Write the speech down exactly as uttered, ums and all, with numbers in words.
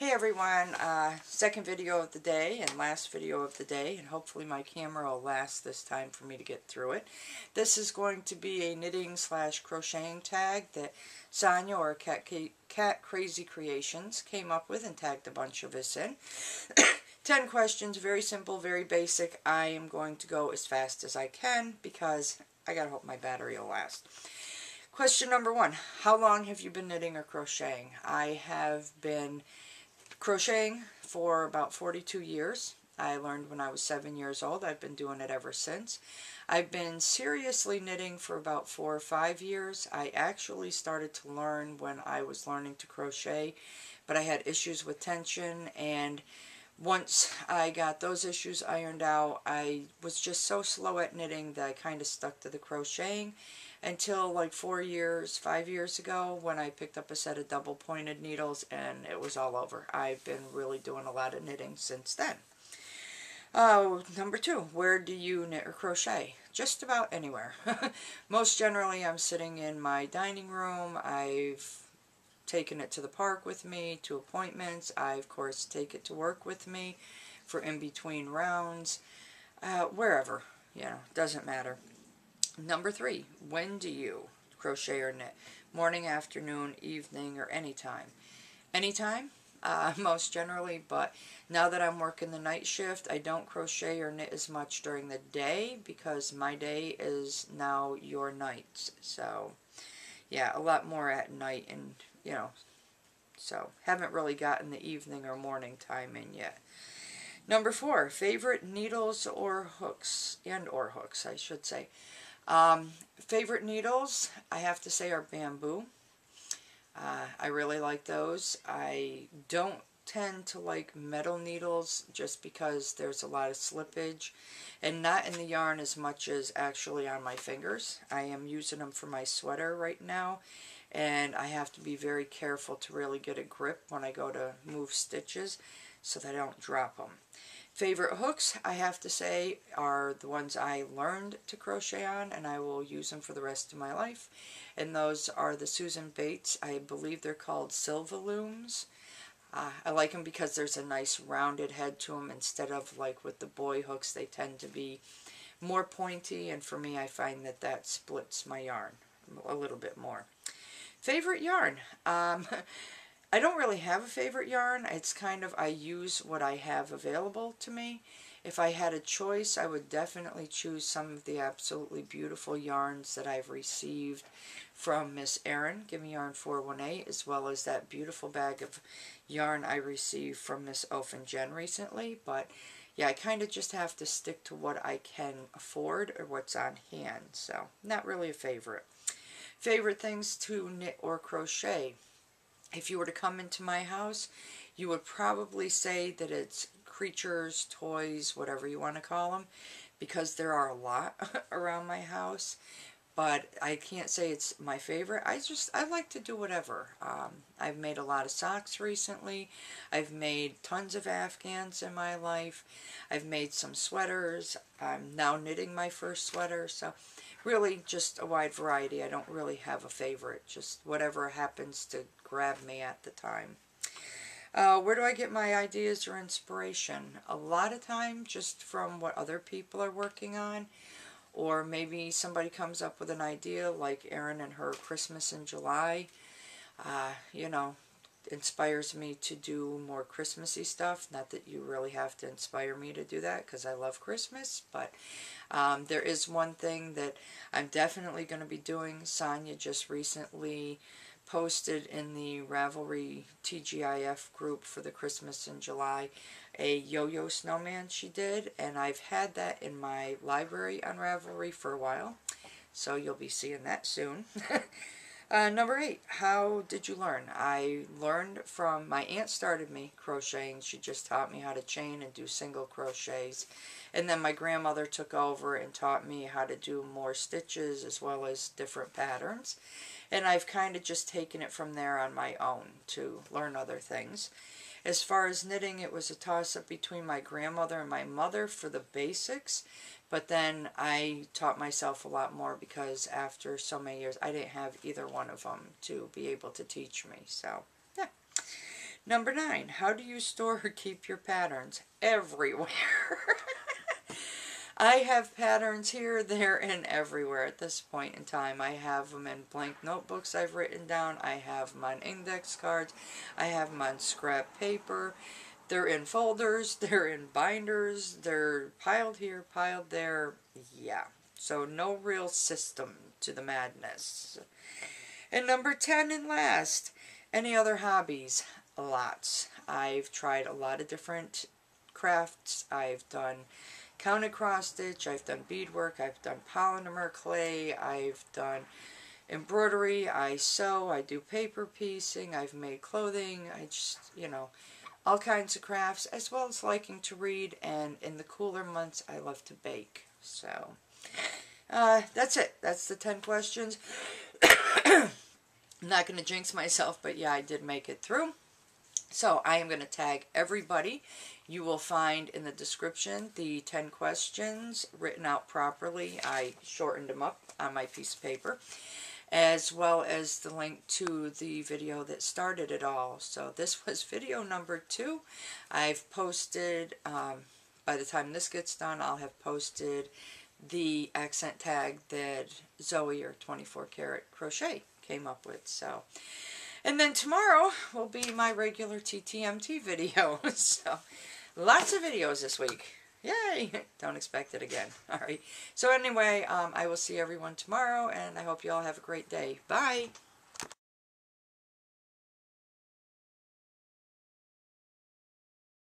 Hey everyone, uh, second video of the day and last video of the day, and hopefully my camera will last this time for me to get through it. This is going to be a knitting slash crocheting tag that Sonia or Cat, Cat Crazy Creations came up with and tagged a bunch of us in. ten questions, very simple, very basic. I am going to go as fast as I can because I gotta hope my battery will last. Question number one, how long have you been knitting or crocheting? I have been crocheting for about forty-two years. I learned when I was seven years old. I've been doing it ever since. I've been seriously knitting for about four or five years. I actually started to learn when I was learning to crochet, but I had issues with tension, and once I got those issues ironed out, I was just so slow at knitting that I kind of stuck to the crocheting. Until like four years, five years ago, when I picked up a set of double pointed needles and it was all over. I've been really doing a lot of knitting since then. Uh, number two, where do you knit or crochet? Just about anywhere. Most generally I'm sitting in my dining room. I've taken it to the park with me, to appointments. I, of course, take it to work with me for in between rounds. Uh, wherever, you know, doesn't matter. Number three, when do you crochet or knit? Morning, afternoon, evening, or anytime? Anytime, uh, most generally, but now that I'm working the night shift, I don't crochet or knit as much during the day because my day is now your nights. So, yeah, a lot more at night, and, you know, so haven't really gotten the evening or morning time in yet. Number four, favorite needles or hooks, and or hooks, I should say. Um, favorite needles, I have to say, are bamboo. Uh, I really like those. I don't tend to like metal needles just because there's a lot of slippage, and not in the yarn as much as actually on my fingers. I am using them for my sweater right now, and I have to be very careful to really get a grip when I go to move stitches so that I don't drop them. Favorite hooks, I have to say, are the ones I learned to crochet on, and I will use them for the rest of my life. And those are the Susan Bates. I believe they're called Silva Looms. Uh, I like them because there's a nice rounded head to them instead of like with the boy hooks. They tend to be more pointy, and for me, I find that that splits my yarn a little bit more. Favorite yarn. Um, I don't really have a favorite yarn. It's kind of, I use what I have available to me. If I had a choice, I would definitely choose some of the absolutely beautiful yarns that I've received from Miss Erin, Give Me Yarn four one eight, as well as that beautiful bag of yarn I received from Miss Ophen Jen recently. But yeah, I kind of just have to stick to what I can afford or what's on hand. So, not really a favorite. Favorite things to knit or crochet. If you were to come into my house, you would probably say that it's creatures, toys, whatever you want to call them, because there are a lot around my house, but I can't say it's my favorite. I just, I like to do whatever. Um, I've made a lot of socks recently. I've made tons of afghans in my life. I've made some sweaters. I'm now knitting my first sweater, so really just a wide variety. I don't really have a favorite, just whatever happens to grab me at the time. Uh, where do I get my ideas or inspiration? A lot of time just from what other people are working on, or maybe somebody comes up with an idea like Erin and her Christmas in July. Uh, you know, inspires me to do more Christmassy stuff. Not that you really have to inspire me to do that because I love Christmas, but um, there is one thing that I'm definitely going to be doing. Sonia just recently posted in the Ravelry T G I F group for the Christmas in July a yo-yo snowman she did, and I've had that in my library on Ravelry for a while, so you'll be seeing that soon. uh, number eight, how did you learn? I learned from, my aunt started me crocheting. She just taught me how to chain and do single crochets, and then my grandmother took over and taught me how to do more stitches as well as different patterns. And I've kind of just taken it from there on my own to learn other things. As far as knitting, it was a toss-up between my grandmother and my mother for the basics. But then I taught myself a lot more because after so many years, I didn't have either one of them to be able to teach me. So, yeah. Number nine, how do you store or keep your patterns? Everywhere. I have patterns here, there, and everywhere at this point in time. I have them in blank notebooks I've written down. I have them on index cards. I have them on scrap paper. They're in folders. They're in binders. They're piled here, piled there. Yeah. So no real system to the madness. And number ten and last, any other hobbies? Lots. I've tried a lot of different crafts. I've done counted cross stitch, I've done beadwork, I've done polymer clay, I've done embroidery, I sew, I do paper piecing, I've made clothing, I just, you know, all kinds of crafts, as well as liking to read, and in the cooler months I love to bake. So, uh, that's it. That's the ten questions. I'm not going to jinx myself, but yeah, I did make it through. So I am going to tag everybody. You will find in the description the ten questions written out properly. I shortened them up on my piece of paper, as well as the link to the video that started it all. So this was video number two. I've posted, um, by the time this gets done, I'll have posted the accent tag that Zoe or twenty-four Karat Crochet came up with. So. And then tomorrow will be my regular T T M T video. So, lots of videos this week. Yay! Don't expect it again. All right. So anyway, um, I will see everyone tomorrow, and I hope you all have a great day. Bye!